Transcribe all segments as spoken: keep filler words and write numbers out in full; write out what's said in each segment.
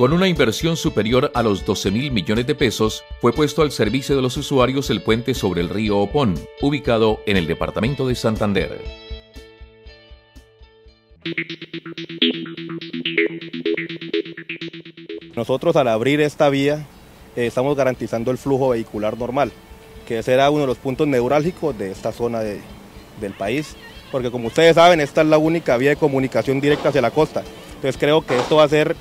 Con una inversión superior a los doce mil millones de pesos, fue puesto al servicio de los usuarios el puente sobre el río Opón, ubicado en el departamento de Santander. Nosotros, al abrir esta vía, eh, estamos garantizando el flujo vehicular normal, que ese era uno de los puntos neurálgicos de esta zona de, del país, porque como ustedes saben, esta es la única vía de comunicación directa hacia la costa. Entonces creo que esto va a ser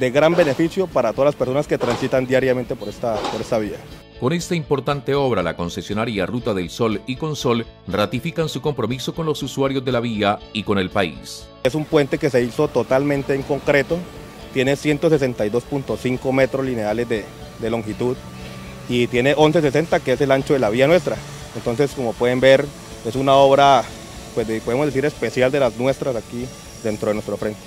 de gran beneficio para todas las personas que transitan diariamente por esta, por esta vía. Con esta importante obra, la concesionaria Ruta del Sol y Consol ratifican su compromiso con los usuarios de la vía y con el país. Es un puente que se hizo totalmente en concreto, tiene ciento sesenta y dos punto cinco metros lineales de, de longitud y tiene once sesenta, que es el ancho de la vía nuestra. Entonces, como pueden ver, es una obra, pues, de, podemos decir, especial de las nuestras aquí dentro de nuestro frente.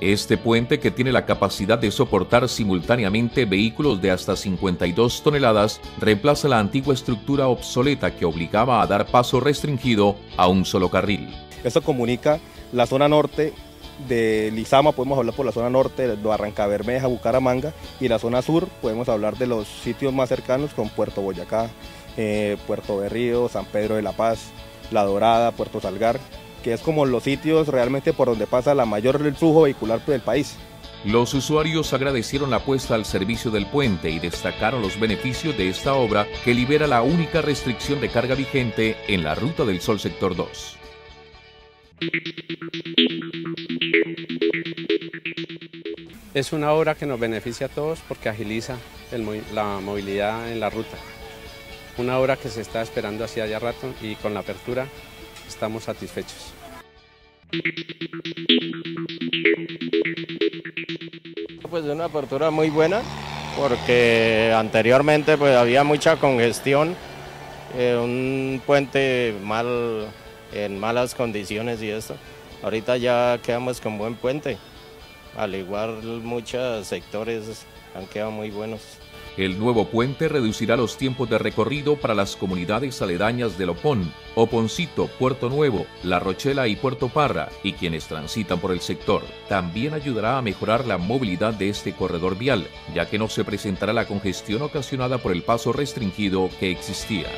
Este puente, que tiene la capacidad de soportar simultáneamente vehículos de hasta cincuenta y dos toneladas, reemplaza la antigua estructura obsoleta que obligaba a dar paso restringido a un solo carril. Esto comunica la zona norte de Lizama, podemos hablar por la zona norte de Barrancabermeja, Bucaramanga, y la zona sur podemos hablar de los sitios más cercanos con Puerto Boyacá, eh, Puerto Berrío, San Pedro de la Paz, La Dorada, Puerto Salgar, que es como los sitios realmente por donde pasa la mayor flujo vehicular del país. Los usuarios agradecieron la puesta al servicio del puente y destacaron los beneficios de esta obra, que libera la única restricción de carga vigente en la Ruta del Sol sector dos. Es una obra que nos beneficia a todos porque agiliza el, la movilidad en la ruta. Una obra que se está esperando hacía ya rato y con la apertura estamos satisfechos. Pues es una apertura muy buena porque anteriormente, pues, había mucha congestión, eh, un puente mal, en malas condiciones y esto. Ahorita ya quedamos con buen puente, al igual muchos sectores han quedado muy buenos. El nuevo puente reducirá los tiempos de recorrido para las comunidades aledañas del Opón, Oponcito, Puerto Nuevo, La Rochela y Puerto Parra, y quienes transitan por el sector. También ayudará a mejorar la movilidad de este corredor vial, ya que no se presentará la congestión ocasionada por el paso restringido que existía.